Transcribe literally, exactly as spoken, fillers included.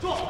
坐。